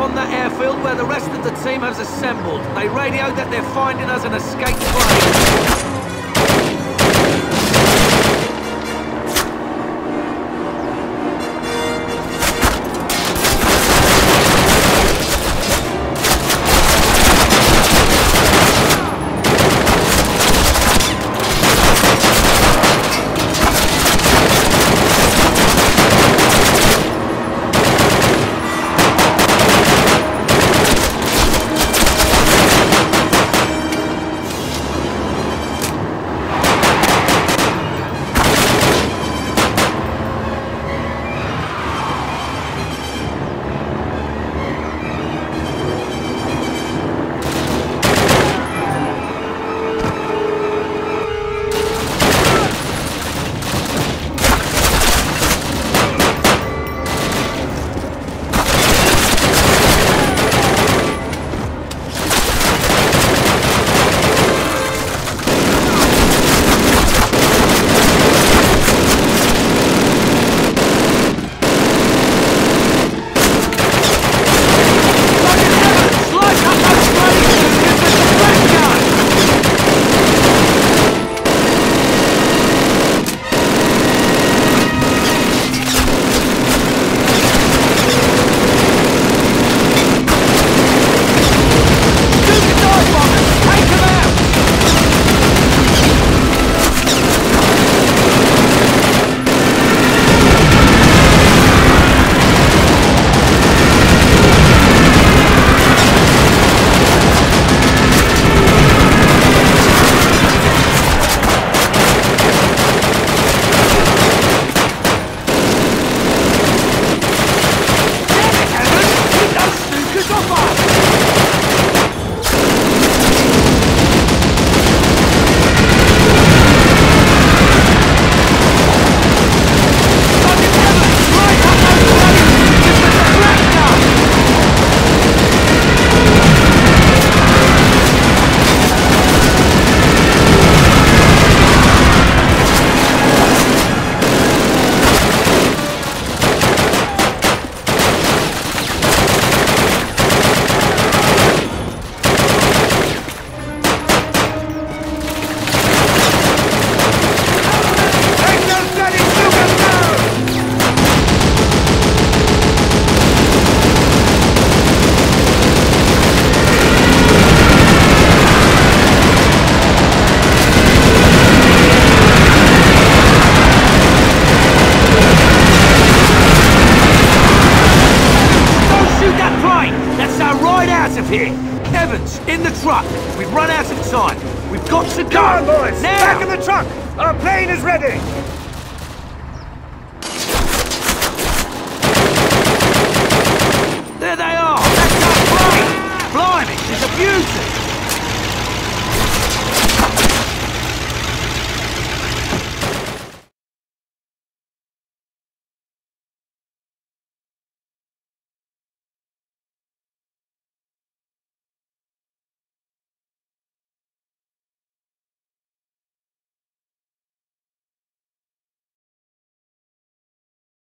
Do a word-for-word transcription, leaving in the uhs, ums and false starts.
on that airfield where the rest of the team has assembled. They radioed that they're finding us an escaped plane. Here. Evans, in the truck. We've run out of time. We've got to go. Come on, boys. Now. Back in the truck. Our plane is ready. There they are. That's our plane. Blimey, it's a beauty.